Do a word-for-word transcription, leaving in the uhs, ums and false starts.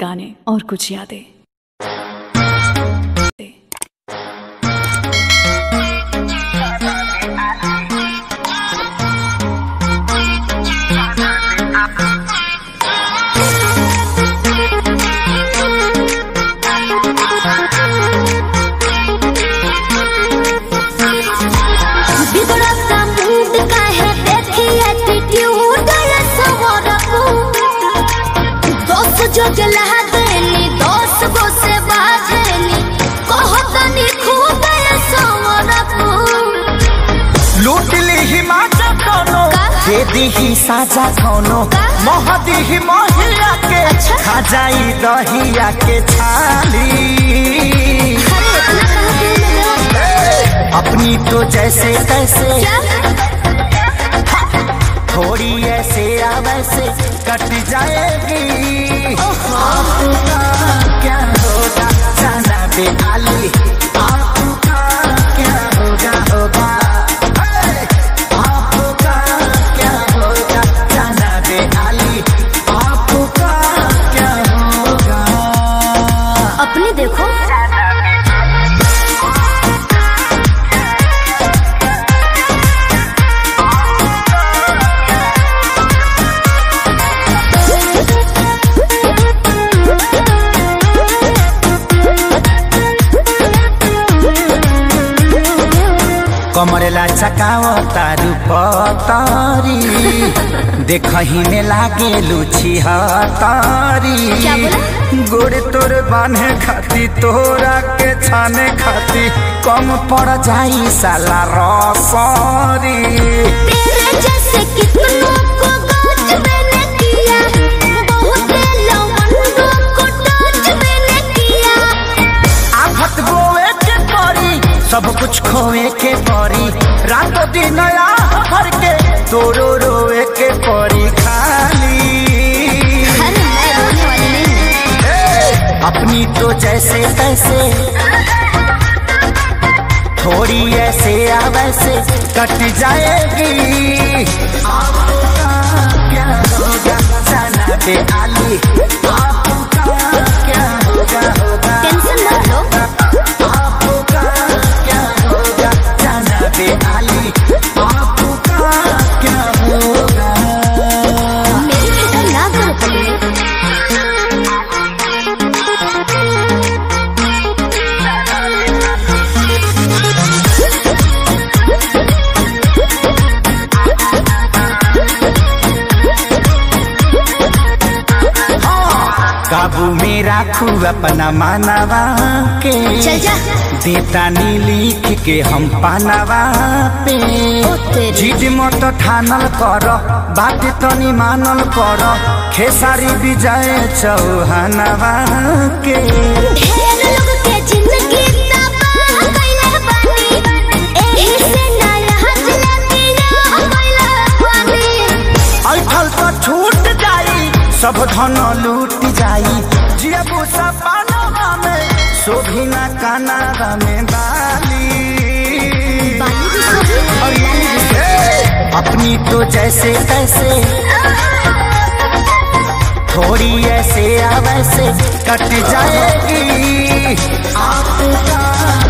गाने और कुछ यादें। जो जला देनी दोस्त को से बाजेनी कहतनी खुद सवरपू लूटली ही माता कोनो दे दी ही साजा कोनो मोह दी ही मोहिया के खा जाई दहिया के थाली। अपनी तो जैसे तैसे थोड़ी ऐसे या वैसे कट जाएगी। आपका क्या होगा जाना बे आली, आपका क्या होगा होगा, आपका क्या होगा जाना बे आली, आपका क्या होगा। अपनी देखो कमरला चकाव तारू पतारी देखहिने लागे लुची हतारी। गोड़ तोर बान्हे खाती तोरा के छाने खाती कम पड़ जाई साला रसरी। जैसे कितनों को गाज मैंने किया, बहुत लवंगों को टाज मैंने किया। आफत बोए के पड़ी सब कुछ खोए के परी, रातों दिन भर के तोरो रोए के परी खाली। अपनी तो जैसे तैसे थोड़ी ऐसे या वैसे कट जाएगी। आपका क्या होगा जाना बे आली, आपका क्या होगा होगा, टेंशन मत लो। काबू में राखू अपना मानवा के, देता नी लिख के हम पानवा पे। जिद मत ठानल कर, बात तनी मानल कर, खेसारी विजय चौहानवा के। ऐठल तो छूट जाई सब धन लूट जाई, जियबू सपनवा में शोभिना कानावा में बाली। अपनी तो जैसे तैसे थोड़ी ऐसे या वैसे कट जाएगी। आपका